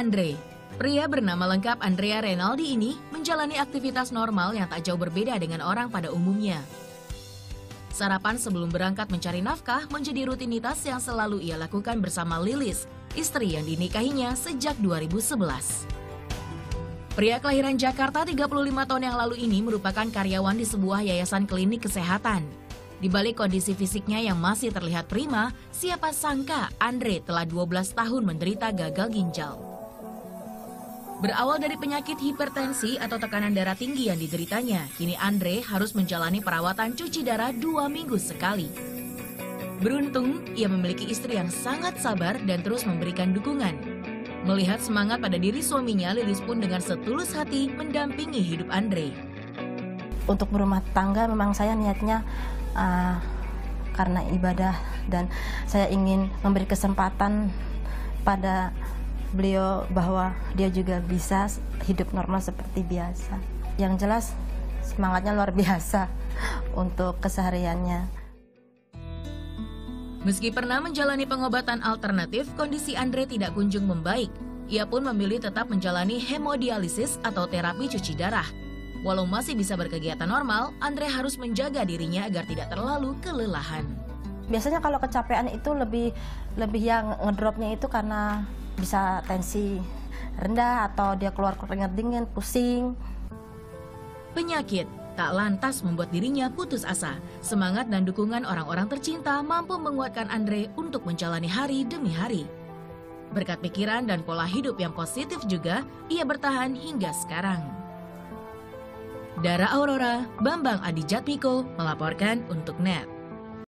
Andre. Pria bernama lengkap Andrea Renaldi ini menjalani aktivitas normal yang tak jauh berbeda dengan orang pada umumnya. Sarapan sebelum berangkat mencari nafkah menjadi rutinitas yang selalu ia lakukan bersama Lilis, istri yang dinikahinya sejak 2011. Pria kelahiran Jakarta 35 tahun yang lalu ini merupakan karyawan di sebuah yayasan klinik kesehatan. Di balik kondisi fisiknya yang masih terlihat prima, siapa sangka Andre telah 12 tahun menderita gagal ginjal. Berawal dari penyakit hipertensi atau tekanan darah tinggi yang dideritanya, kini Andre harus menjalani perawatan cuci darah 2 minggu sekali. Beruntung, ia memiliki istri yang sangat sabar dan terus memberikan dukungan. Melihat semangat pada diri suaminya, Lilis pun dengan setulus hati mendampingi hidup Andre. Untuk berumah tangga memang saya niatnya karena ibadah, dan saya ingin memberi kesempatan pada beliau bahwa dia juga bisa hidup normal seperti biasa. Yang jelas semangatnya luar biasa untuk kesehariannya. Meski pernah menjalani pengobatan alternatif, kondisi Andre tidak kunjung membaik. Ia pun memilih tetap menjalani hemodialisis atau terapi cuci darah. Walau masih bisa berkegiatan normal, Andre harus menjaga dirinya agar tidak terlalu kelelahan. Biasanya kalau kecapean itu lebih yang ngedropnya itu karena bisa tensi rendah atau dia keluar keringat dingin, pusing. Penyakit tak lantas membuat dirinya putus asa. Semangat dan dukungan orang-orang tercinta mampu menguatkan Andre untuk menjalani hari demi hari. Berkat pikiran dan pola hidup yang positif juga, ia bertahan hingga sekarang. Dari Aurora, Bambang Adi Jatmiko melaporkan untuk NET.